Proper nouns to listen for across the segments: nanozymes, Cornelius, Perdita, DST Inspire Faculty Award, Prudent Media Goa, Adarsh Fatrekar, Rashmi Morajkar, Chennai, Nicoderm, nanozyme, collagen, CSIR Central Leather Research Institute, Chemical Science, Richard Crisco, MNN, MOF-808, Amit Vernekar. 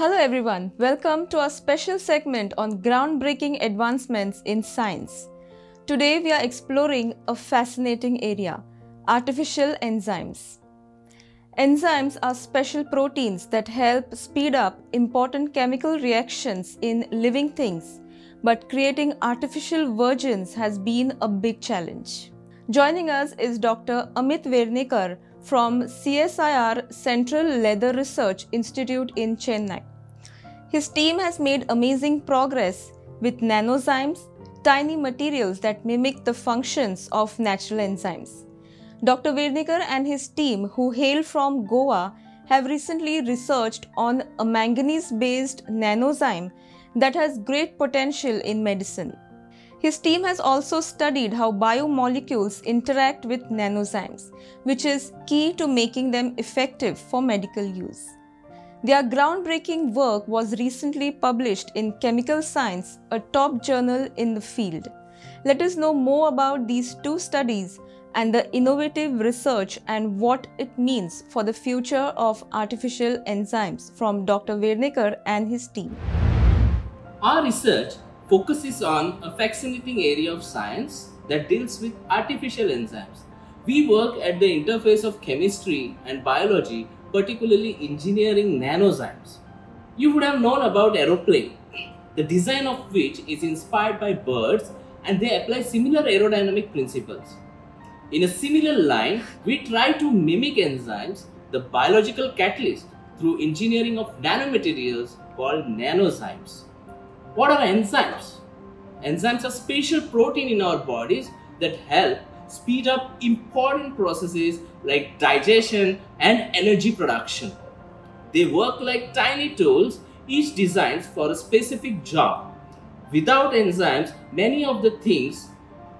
Hello everyone, welcome to our special segment on groundbreaking advancements in science. Today we are exploring a fascinating area, artificial enzymes. Enzymes are special proteins that help speed up important chemical reactions in living things, but creating artificial virgins has been a big challenge. Joining us is Dr. Amit Vernekar from CSIR Central Leather Research Institute in Chennai. His team has made amazing progress with nanozymes, tiny materials that mimic the functions of natural enzymes. Dr. Vernekar and his team, who hail from Goa, have recently researched on a manganese-based nanozyme that has great potential in medicine. His team has also studied how biomolecules interact with nanozymes, which is key to making them effective for medical use. Their groundbreaking work was recently published in Chemical Science, a top journal in the field. Let us know more about these two studies and the innovative research and what it means for the future of artificial enzymes from Dr. Vernekar and his team. Our research focuses on a fascinating area of science that deals with artificial enzymes. We work at the interface of chemistry and biology, particularly engineering nanozymes. You would have known about aeroplane, the design of which is inspired by birds, and they apply similar aerodynamic principles. In a similar line, we try to mimic enzymes, the biological catalyst, through engineering of nanomaterials called nanozymes. What are enzymes? Enzymes are special protein in our bodies that help speed up important processes like digestion and energy production. They work like tiny tools, each designed for a specific job. Without enzymes, many of the things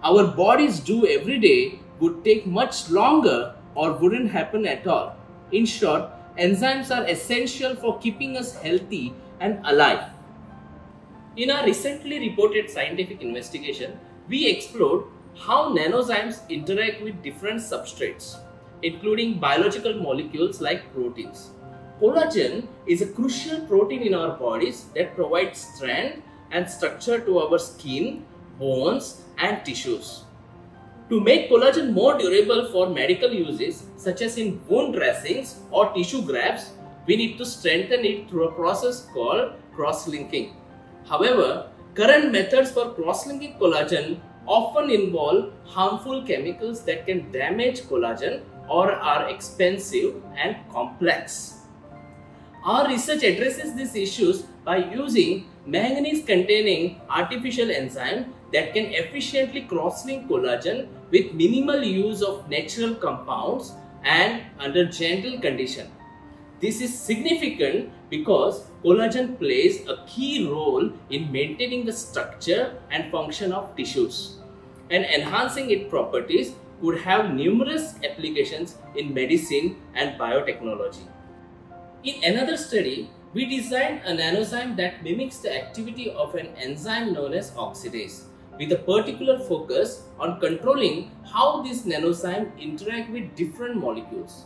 our bodies do every day would take much longer or wouldn't happen at all. In short, enzymes are essential for keeping us healthy and alive. In our recently reported scientific investigation, we explored how nanozymes interact with different substrates, including biological molecules like proteins. Collagen is a crucial protein in our bodies that provides strength and structure to our skin, bones, and tissues. To make collagen more durable for medical uses, such as in wound dressings or tissue grafts, we need to strengthen it through a process called cross-linking. However, current methods for cross-linking collagen often involve harmful chemicals that can damage collagen or are expensive and complex. Our research addresses these issues by using manganese-containing artificial enzyme that can efficiently cross-link collagen with minimal use of natural compounds and under gentle condition. This is significant because collagen plays a key role in maintaining the structure and function of tissues, and enhancing its properties could have numerous applications in medicine and biotechnology. In another study, we designed a nanozyme that mimics the activity of an enzyme known as oxidase, with a particular focus on controlling how this nanozyme interacts with different molecules.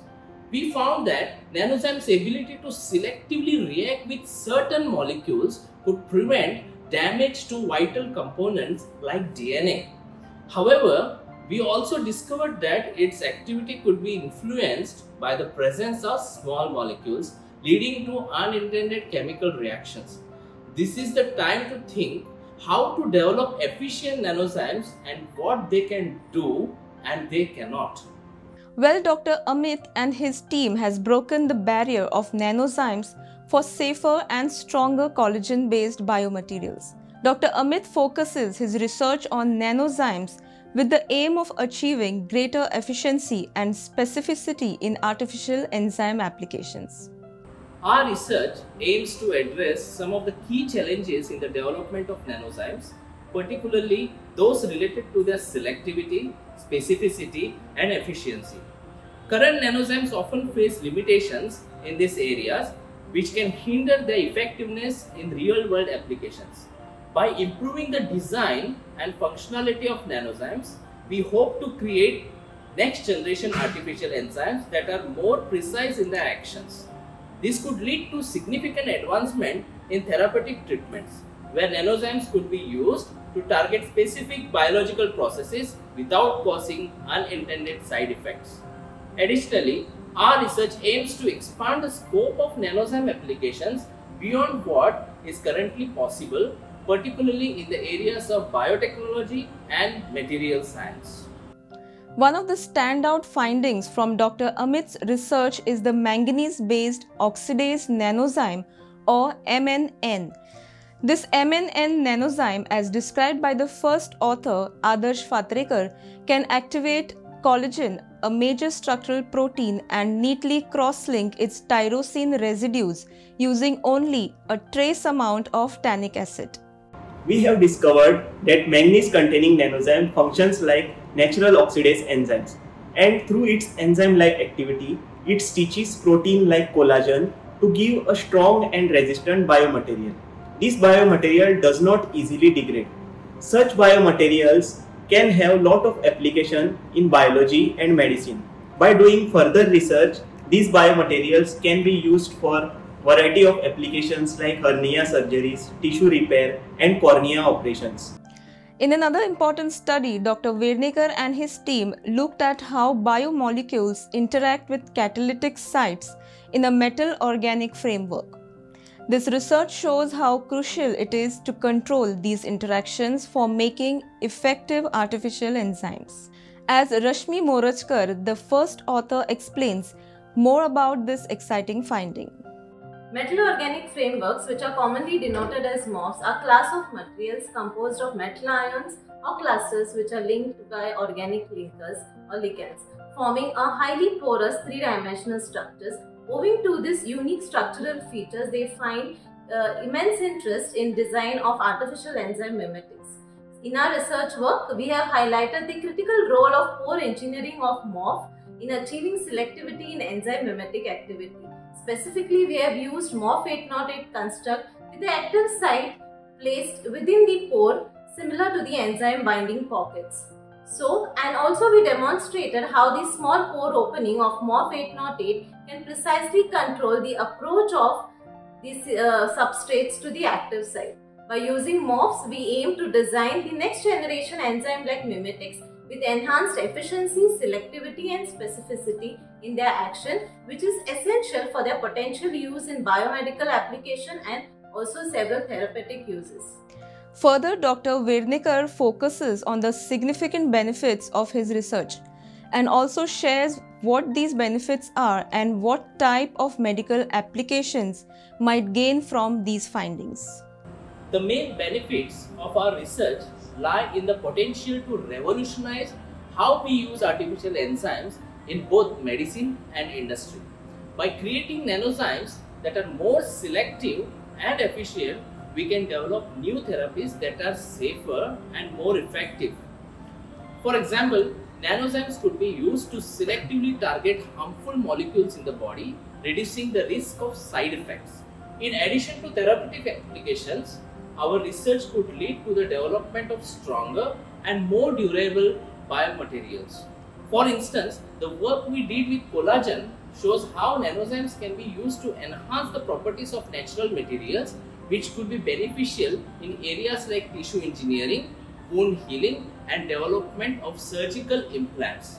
We found that nanozymes' ability to selectively react with certain molecules could prevent damage to vital components like DNA. However, we also discovered that its activity could be influenced by the presence of small molecules, leading to unintended chemical reactions. This is the time to think how to develop efficient nanozymes and what they can do and they cannot. Well, Dr. Amit and his team has broken the barrier of nanozymes for safer and stronger collagen-based biomaterials. Dr. Amit focuses his research on nanozymes with the aim of achieving greater efficiency and specificity in artificial enzyme applications. Our research aims to address some of the key challenges in the development of nanozymes, particularly those related to their selectivity, specificity, and efficiency. Current nanozymes often face limitations in these areas, which can hinder their effectiveness in real-world applications. By improving the design and functionality of nanozymes, we hope to create next-generation artificial enzymes that are more precise in their actions. This could lead to significant advancement in therapeutic treatments, where nanozymes could be used to target specific biological processes without causing unintended side effects. Additionally, our research aims to expand the scope of nanozyme applications beyond what is currently possible, particularly in the areas of biotechnology and material science. One of the standout findings from Dr. Amit's research is the manganese-based oxidase nanozyme, or MNN. This MNN nanozyme, as described by the first author, Adarsh Fatrekar, can activate collagen, a major structural protein, and neatly cross-link its tyrosine residues using only a trace amount of tannic acid. We have discovered that manganese-containing nanozyme functions like natural oxidase enzymes, and through its enzyme-like activity, it stitches protein like collagen to give a strong and resistant biomaterial. This biomaterial does not easily degrade. Such biomaterials can have a lot of application in biology and medicine. By doing further research, these biomaterials can be used for variety of applications like hernia surgeries, tissue repair, and cornea operations. In another important study, Dr. Vernekar and his team looked at how biomolecules interact with catalytic sites in a metal organic framework. This research shows how crucial it is to control these interactions for making effective artificial enzymes. As Rashmi Morajkar, the first author, explains more about this exciting finding. Metal organic frameworks, which are commonly denoted as MOFs, are a class of materials composed of metal ions or clusters which are linked by organic linkers or ligands, forming a highly porous three-dimensional structures. Owing to this unique structural features, they find immense interest in design of artificial enzyme mimetics. In our research work, we have highlighted the critical role of pore engineering of MOF in achieving selectivity in enzyme mimetic activity. Specifically, we have used MOF-808 construct with the active site placed within the pore, similar to the enzyme binding pockets. And also we demonstrated how the small pore opening of MOF-808 can precisely control the approach of these substrates to the active site. By using MOFs, we aim to design the next generation enzyme-like mimetics with enhanced efficiency, selectivity and specificity in their action, which is essential for their potential use in biomedical application and also several therapeutic uses. Further, Dr. Vernekar focuses on the significant benefits of his research and also shares what these benefits are and what type of medical applications might gain from these findings. The main benefits of our research lie in the potential to revolutionize how we use artificial enzymes in both medicine and industry. By creating nanozymes that are more selective and efficient, we can develop new therapies that are safer and more effective. For example, nanozymes could be used to selectively target harmful molecules in the body, reducing the risk of side effects. In addition to therapeutic applications, our research could lead to the development of stronger and more durable biomaterials. For instance, the work we did with collagen shows how nanozymes can be used to enhance the properties of natural materials, which could be beneficial in areas like tissue engineering, wound healing, and development of surgical implants.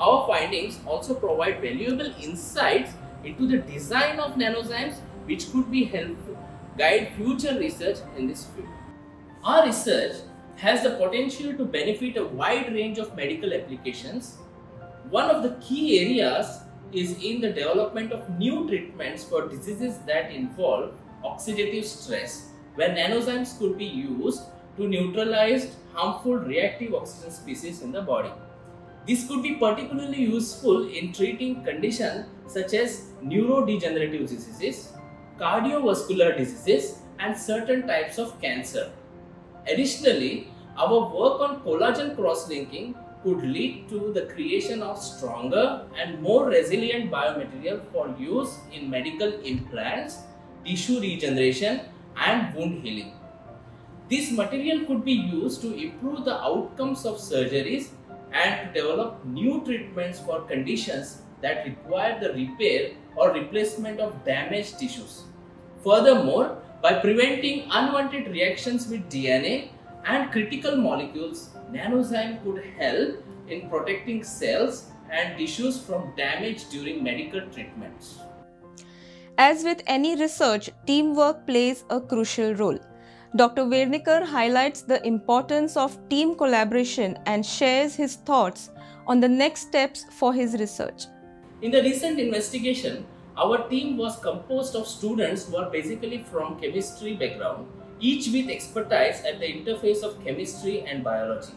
Our findings also provide valuable insights into the design of nanozymes, which could be helpful guide future research in this field. Our research has the potential to benefit a wide range of medical applications. One of the key areas is in the development of new treatments for diseases that involve oxidative stress, where nanozymes could be used to neutralize harmful reactive oxygen species in the body. This could be particularly useful in treating conditions such as neurodegenerative diseases, cardiovascular diseases, and certain types of cancer. Additionally, our work on collagen cross-linking could lead to the creation of stronger and more resilient biomaterial for use in medical implants, tissue regeneration, and wound healing. This material could be used to improve the outcomes of surgeries and develop new treatments for conditions that require the repair or replacement of damaged tissues. Furthermore, by preventing unwanted reactions with DNA and critical molecules, nanozyme could help in protecting cells and tissues from damage during medical treatments. As with any research, teamwork plays a crucial role. Dr. Vernekar highlights the importance of team collaboration and shares his thoughts on the next steps for his research. In the recent investigation, our team was composed of students who are basically from chemistry background, each with expertise at the interface of chemistry and biology.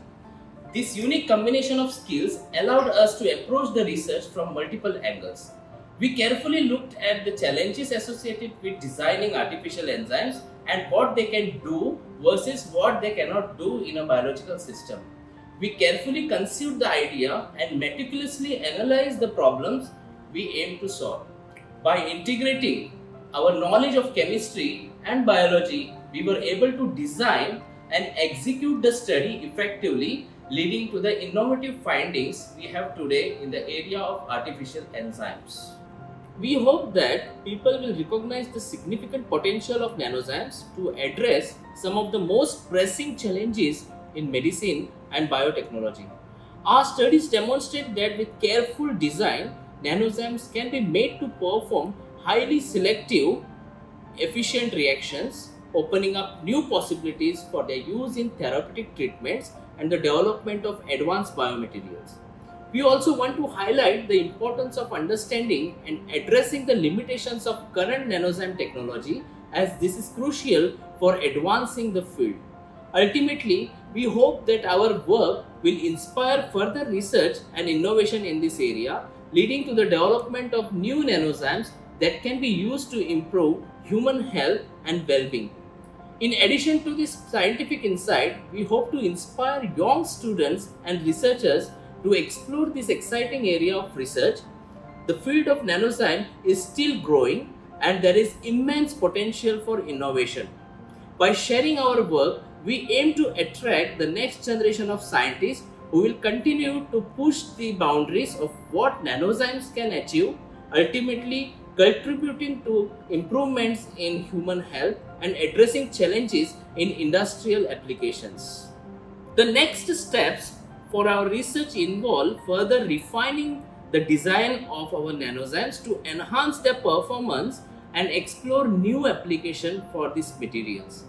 This unique combination of skills allowed us to approach the research from multiple angles. We carefully looked at the challenges associated with designing artificial enzymes and what they can do versus what they cannot do in a biological system. We carefully conceived the idea and meticulously analyzed the problems we aim to solve. By integrating our knowledge of chemistry and biology, we were able to design and execute the study effectively, leading to the innovative findings we have today in the area of artificial enzymes. We hope that people will recognize the significant potential of nanozymes to address some of the most pressing challenges in medicine and biotechnology. Our studies demonstrate that with careful design, nanozymes can be made to perform highly selective, efficient reactions, opening up new possibilities for their use in therapeutic treatments and the development of advanced biomaterials. We also want to highlight the importance of understanding and addressing the limitations of current nanozyme technology, as this is crucial for advancing the field. Ultimately, we hope that our work will inspire further research and innovation in this area, leading to the development of new nanozymes that can be used to improve human health and well-being. In addition to this scientific insight, we hope to inspire young students and researchers to explore this exciting area of research. The field of nanozyme is still growing and there is immense potential for innovation. By sharing our work, we aim to attract the next generation of scientists who will continue to push the boundaries of what nanozymes can achieve, ultimately contributing to improvements in human health and addressing challenges in industrial applications. The next steps for our research involve further refining the design of our nanozymes to enhance their performance and explore new applications for these materials.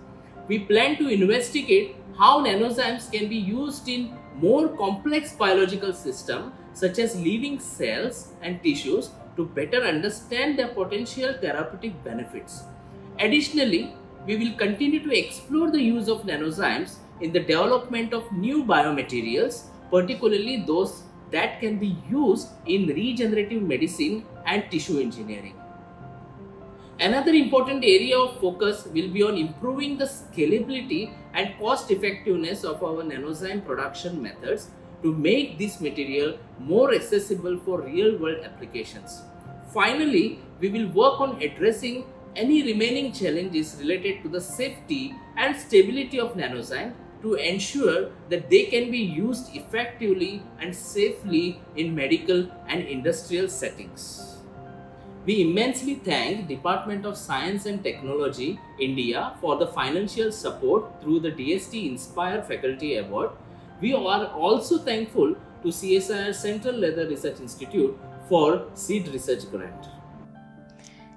We plan to investigate how nanozymes can be used in more complex biological systems such as living cells and tissues to better understand their potential therapeutic benefits. Additionally, we will continue to explore the use of nanozymes in the development of new biomaterials, particularly those that can be used in regenerative medicine and tissue engineering. Another important area of focus will be on improving the scalability and cost effectiveness of our nanozyme production methods to make this material more accessible for real-world applications. Finally, we will work on addressing any remaining challenges related to the safety and stability of nanozyme to ensure that they can be used effectively and safely in medical and industrial settings. We immensely thank Department of Science and Technology, India for the financial support through the DST Inspire Faculty Award. We are also thankful to CSIR Central Leather Research Institute for seed research grant.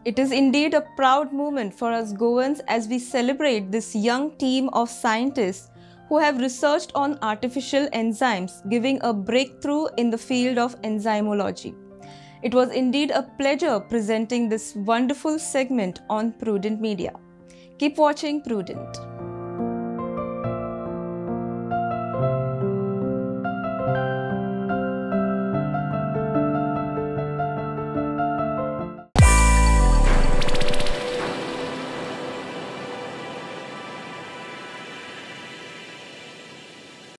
It is indeed a proud moment for us Goans as we celebrate this young team of scientists who have researched on artificial enzymes, giving a breakthrough in the field of enzymology. It was indeed a pleasure presenting this wonderful segment on Prudent Media. Keep watching Prudent.